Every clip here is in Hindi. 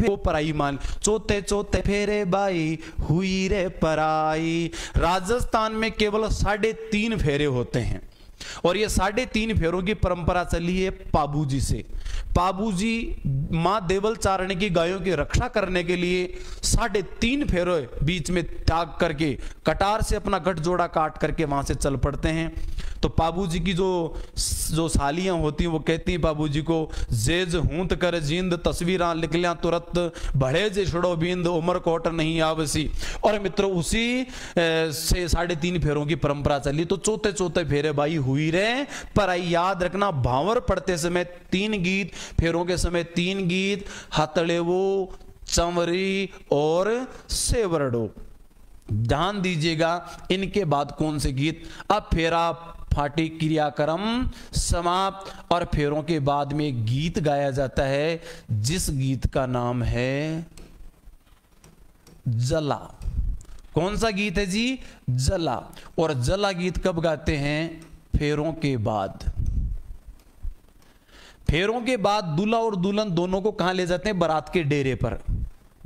फिर पराई मान। चौथे चौथे फेरे बाई हुई रे पराई। राजस्थान में केवल 3.5 फेरे होते हैं और ये 3.5 फेरों की परंपरा चली है पाबू जी से। पाबू जी माँ देवल चारणी की गायों की रक्षा करने के लिए 3.5 फेरे बीच में त्याग करके कटार से अपना गठ जोड़ा काट करके वहां से चल पड़ते हैं। तो पाबू जी की जो सालियां होती हैं वो कहती हैं पाबू जी को, जेज हूंत कर जींद तस्वीरां लिखलियां तुरंत भड़े जे छोड़ो बींद उमर कोट नहीं आवसी। और मित्रों उसी से 3.5 फेरों की परंपरा चली। तो चौथे चौथे फेरे बाई हुई रे पराई। याद रखना, भांवर पढ़ते समय 3 गीत, फेरों के समय 3 गीत, हथड़े वो चंवरी और सेवरडो। ध्यान दीजिएगा इनके बाद कौन से गीत। अब फेरा फाटी क्रियाक्रम समाप्त और फेरों के बाद में गीत गाया जाता है जिस गीत का नाम है जला। कौन सा गीत है जी? जला। और जला गीत कब गाते हैं? फेरों के बाद। फेरों के बाद दूल्हा और दुल्हन दोनों को कहां ले जाते हैं? बारात के डेरे पर।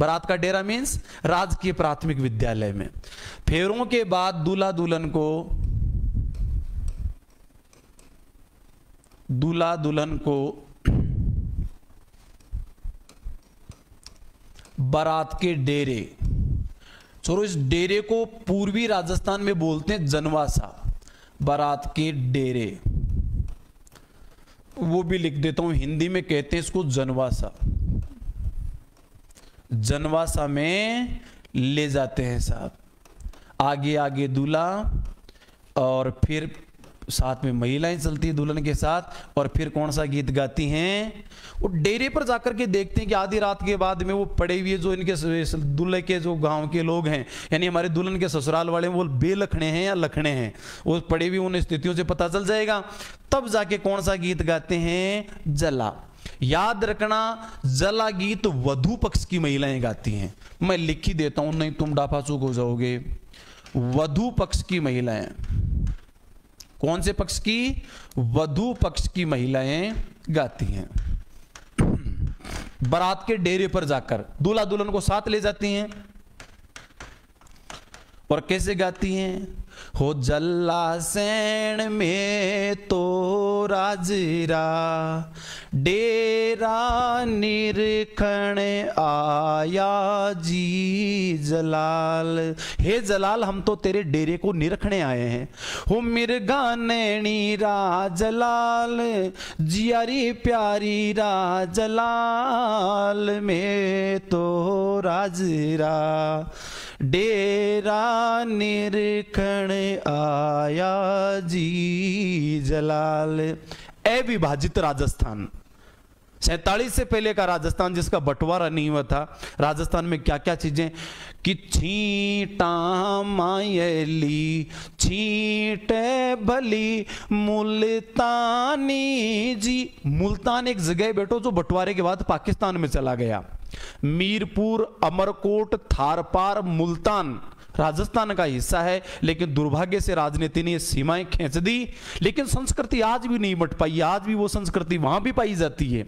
बारात का डेरा मीन्स राजकीय प्राथमिक विद्यालय में। फेरों के बाद दूल्हा दुल्हन को बारात के डेरे। छोरो, इस डेरे को पूर्वी राजस्थान में बोलते हैं जनवासा। बारात के डेरे, वो भी लिख देता हूं हिंदी में, कहते हैं इसको जनवासा। जनवासा में ले जाते हैं साहब। आगे आगे दूल्हा और फिर साथ में महिलाएं चलती है दुल्हन के साथ। और फिर कौन सा गीत गाती हैं? वो डेरे पर जाकर के देखते हैं कि आधी रात के बाद में वो पड़े हुए जो इनके दूल्हे के जो गांव के लोग हैं, यानी हमारे दुल्हन के ससुराल वाले, वो बेलखने हैं या लखने हैं, वो पड़े हुए उन स्थितियों से पता चल जाएगा। तब जाके कौन सा गीत गाते हैं? जला। याद रखना, जला गीत वधू पक्ष की महिलाएं गाती हैं। मैं लिख ही देता हूं, नहीं तुम डाफाचूक हो जाओगे। वधू पक्ष की महिलाएं, कौन से पक्ष की? वधू पक्ष की महिलाएं गाती हैं। बारात के डेरे पर जाकर दूल्हा दुल्हन को साथ ले जाती हैं और कैसे गाती हैं? हो जलासेन में तो राजरा डेरा निरखण आया जी जलाल। हे जलाल, हम तो तेरे डेरे को निरखने आए हैं। हो मिर्गा नैनी रा जलाल जियारी प्यारी रा जलाल में तो राजरा डेरा निरखण आया जी जलाल। अविभाजित राजस्थान, 47 से पहले का राजस्थान जिसका बंटवारा नहीं हुआ था। राजस्थान में क्या क्या चीजें कि छींटा मायली छींटे भली मुल्तानी जी। मुल्तान एक जगह बैठो जो बंटवारे के बाद पाकिस्तान में चला गया। मीरपुर, अमरकोट, थारपार, मुल्तान राजस्थान का हिस्सा है, लेकिन दुर्भाग्य से राजनीति ने सीमाएं खींच दी। लेकिन संस्कृति आज भी नहीं मिट पाई, आज भी वो संस्कृति वहां भी पाई जाती है।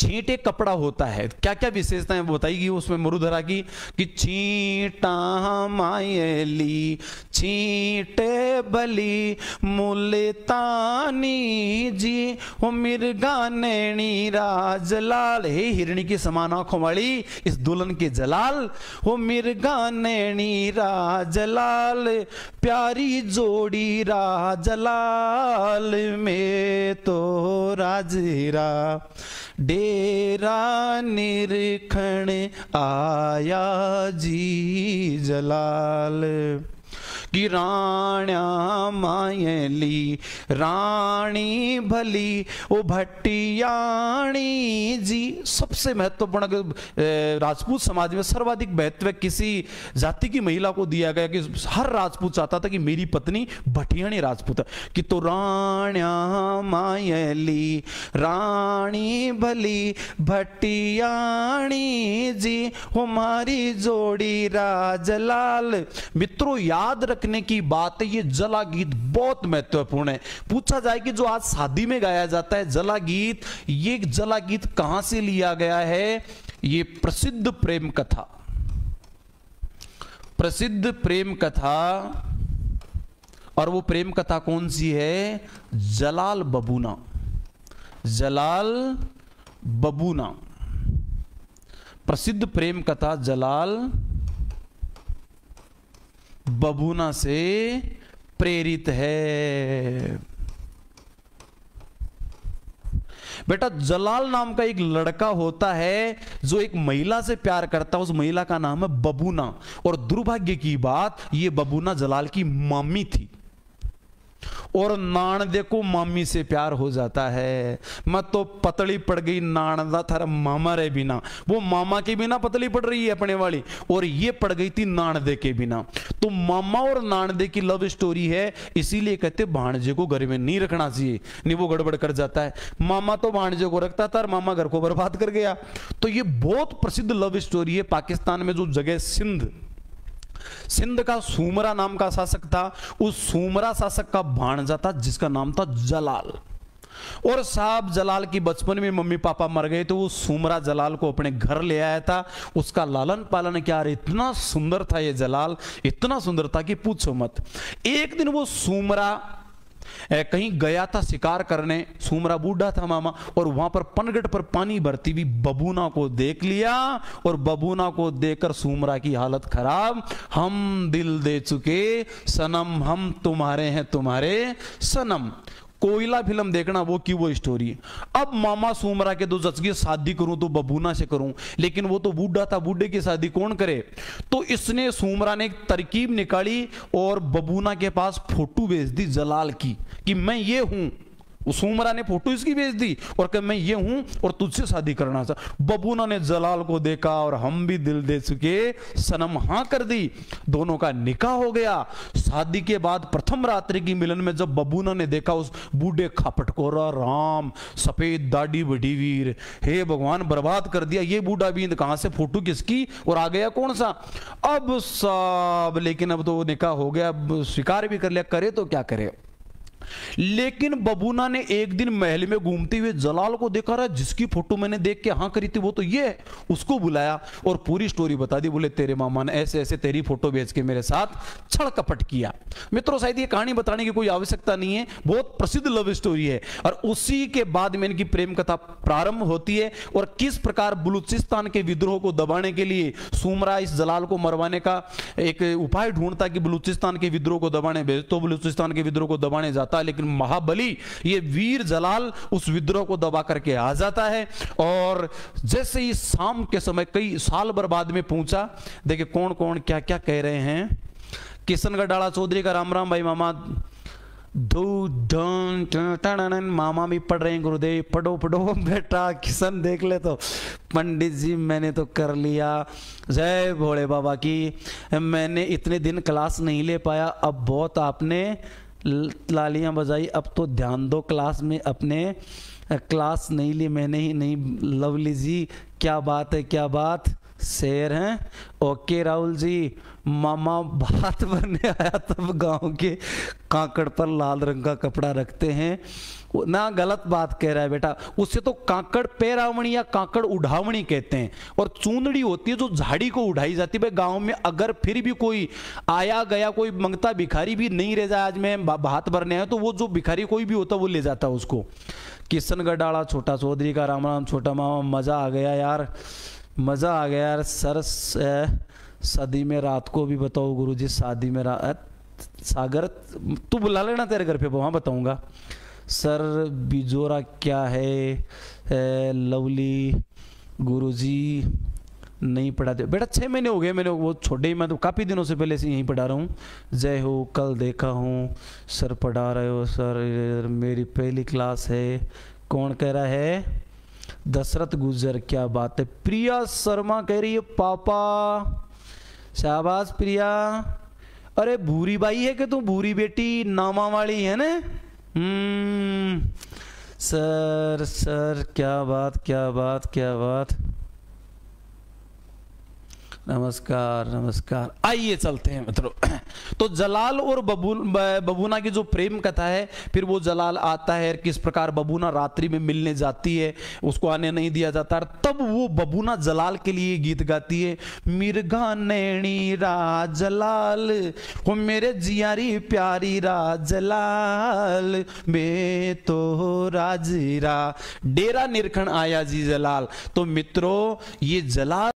छींटे कपड़ा होता है। क्या क्या विशेषताएं बताएगी उसमें मरुधरा की कि छींटा मायली छींटे बली मुल्तानी जी ओ मिर्गा नैनी राजलाल। हे हिरणी की समान आंखों वाली इस दुल्हन के जलाल, ओ मिर्गा नैनी राजलाल प्यारी जोड़ी राजलाल में तो राजरा डेरा निरखण आया जी जलाल। कि राण्या मायली रानी भली ओ भट्टियाणी जी। सबसे महत्वपूर्ण, राजपूत समाज में सर्वाधिक महत्व किसी जाति की महिला को दिया गया कि हर राजपूत चाहता था कि मेरी पत्नी भटियाणी राजपूत। कि तो राण्या मायली रानी भली भट्टियाणी जी हमारी जोड़ी राजलाल। मित्रों याद रखने की बात है, ये जला गीत बहुत महत्वपूर्ण है। पूछा जाए कि जो आज शादी में गाया जाता है जला गीत, ये जला गीत कहां से लिया गया है? ये प्रसिद्ध प्रेम कथा और वो प्रेम कथा कौन सी है? जलाल बबूना। जलाल बबूना प्रसिद्ध प्रेम कथा जलाल बबूना से प्रेरित है। बेटा जलाल नाम का एक लड़का होता है जो एक महिला से प्यार करता है, उस महिला का नाम है बबूना। और दुर्भाग्य की बात ये बबूना जलाल की मामी थी और नानदे को मामी से प्यार हो जाता है। मैं तो पतली पड़ गई नानदा थारा मामा रे बिना, वो मामा के बिना पतली पड़ रही है अपने वाली, और ये पड़ गई थी नानदे के बिना। तो मामा और नानदे की लव स्टोरी है, इसीलिए कहते भांजे को घर में नहीं रखना चाहिए, नहीं वो गड़बड़ कर जाता है। मामा तो भांजे को रखता था और मामा घर को बर्बाद कर गया। तो ये बहुत प्रसिद्ध लव स्टोरी है। पाकिस्तान में जो जगह सिंध का सुमरा नाम का शासक था, उस सुमरा शासक का भांजा था जिसका नाम था जलाल। और साहब जलाल की बचपन में मम्मी पापा मर गए, तो वो सुमरा जलाल को अपने घर ले आया था, उसका लालन पालन किया। इतना सुंदर था ये जलाल, इतना सुंदर था कि पूछो मत। एक दिन वो सुमरा कहीं गया था शिकार करने, सुमरा बूढ़ा था मामा, और वहां पर पनघट पर पानी भरती हुई बबूना को देख लिया। और बबूना को देखकर सुमरा की हालत खराब। हम दिल दे चुके सनम, हम तुम्हारे हैं तुम्हारे सनम। कोयला फिल्म देखना, वो की वो स्टोरी। अब मामा सुमरा के दो जचगी, शादी करूं तो बबूना से करूं, लेकिन वो तो बूढ़ा था, बूढ़े की शादी कौन करे। तो इसने सुमरा ने एक तरकीब निकाली और बबूना के पास फोटो भेज दी जलाल की कि मैं ये हूं। सुमरा ने फोटो इसकी भेज दी और कहा मैं ये हूं और तुझसे शादी करना चाहता। बबूना ने जलाल को देखा और हम भी दिल दे चुके सनम हां कर दी। दोनों का निकाह हो गया। शादी के बाद प्रथम रात्रि की मिलन में जब बबूना ने देखा उस बूढ़े खापट को, राम सफेद दाढ़ी बड़ी वीर, हे भगवान बर्बाद कर दिया ये बूढ़ा बींद, कहां से फोटो किसकी और आ गया कौन सा। अब सब लेकिन अब तो निकाह हो गया, अब स्वीकार भी कर लिया, करे तो क्या करे। लेकिन बबूना ने एक दिन महल में घूमते हुए जलाल को देखा, रहा जिसकी फोटो मैंने देख के हां करी थी वो तो ये है, उसको बुलाया और पूरी स्टोरी बता दी। बोले तेरे मामा ने ऐसे ऐसे तेरी फोटो भेज के मेरे साथ छल कपट किया। मित्रों शायद ये कहानी बताने की कोई आवश्यकता नहीं है, बहुत प्रसिद्ध लव स्टोरी है। और उसी के बाद में इनकी प्रेम कथा प्रारंभ होती है और किस प्रकार बुलुचिस्तान के विद्रोह को दबाने के लिए सुमरा इस जलाल को मरवाने का एक उपाय ढूंढता कि बुलुचिस्तान के विद्रोह को दबाने भेज। तो बुलुचिस्तान के विद्रोह को दबाने जाता, लेकिन महाबली ये वीर जलाल उस विद्रोह को दबा करके आ जाता है। और जैसे ही शाम के समय कई साल भर बाद में पहुंचा, देखिए कौन कौन क्या क्या कह रहे हैं। किशनगढ़ डाला चौधरी का राम राम भाई मामा, मामा भी पढ़ रहे हैं गुरुदेव, पढ़ो पढ़ो बेटा किशन देख ले। तो पंडित जी मैंने तो कर लिया, जय भोले बाबा की, मैंने इतने दिन क्लास नहीं ले पाया, अब बहुत आपने लालियां बजाई, अब तो ध्यान दो क्लास में, अपने क्लास नहीं ली मैंने ही नहीं। लवली जी क्या बात है, क्या बात शेर हैं। ओके राहुल जी, मामा बात बनने आया तब गांव के कांकड़ पर लाल रंग का कपड़ा रखते हैं ना, गलत बात कह रहा है बेटा, उससे तो कांकड़ पेरावणी या कांकड़ उड़ावणी कहते हैं। और चूंदड़ी होती है जो झाड़ी को उड़ाई जाती है। गांव में अगर फिर भी कोई आया गया, कोई मंगता भिखारी भी नहीं रह जाए, आज मैं भात भरने आया, तो वो जो भिखारी कोई भी होता वो ले जाता उसको। किशनगढ़ डाला छोटा चौधरी का राम राम छोटा मामा, मजा आ गया यार, मज़ा आ गया यार सर। शादी में रात को भी बताओ गुरुजी, शादी में रात। सागर तू बुला लेना तेरे घर पे, वहाँ बताऊँगा। सर बिजोरा क्या है लवली, गुरुजी नहीं पढ़ाते बेटा, 6 महीने हो गए मैंने वो छोड़े ही, मैं तो काफ़ी दिनों से पहले से यहीं पढ़ा रहा हूँ। जय हो, कल देखा हूँ सर पढ़ा रहे हो सर, मेरी पहली क्लास है। कौन कह रहा है? दशरथ गुर्जर, क्या बात है। प्रिया शर्मा कह रही है पापा, शाबाश प्रिया। अरे भूरी बाई है कि तुम, भूरी बेटी नामा वाली है ना। सर सर क्या बात क्या बात क्या बात। नमस्कार नमस्कार। आइए चलते हैं मित्रों। तो जलाल और बबूना की जो प्रेम कथा है, फिर वो जलाल आता है, किस प्रकार बबूना रात्रि में मिलने जाती है, उसको आने नहीं दिया जाता, तब वो बबूना जलाल के लिए गीत गाती है। मिर्गा नैणी रा जलाल को मेरे जियारी प्यारी रा जलाल, मैं तो राजी रा डेरा निरखण आया जी जलाल। तो मित्रों ये जलाल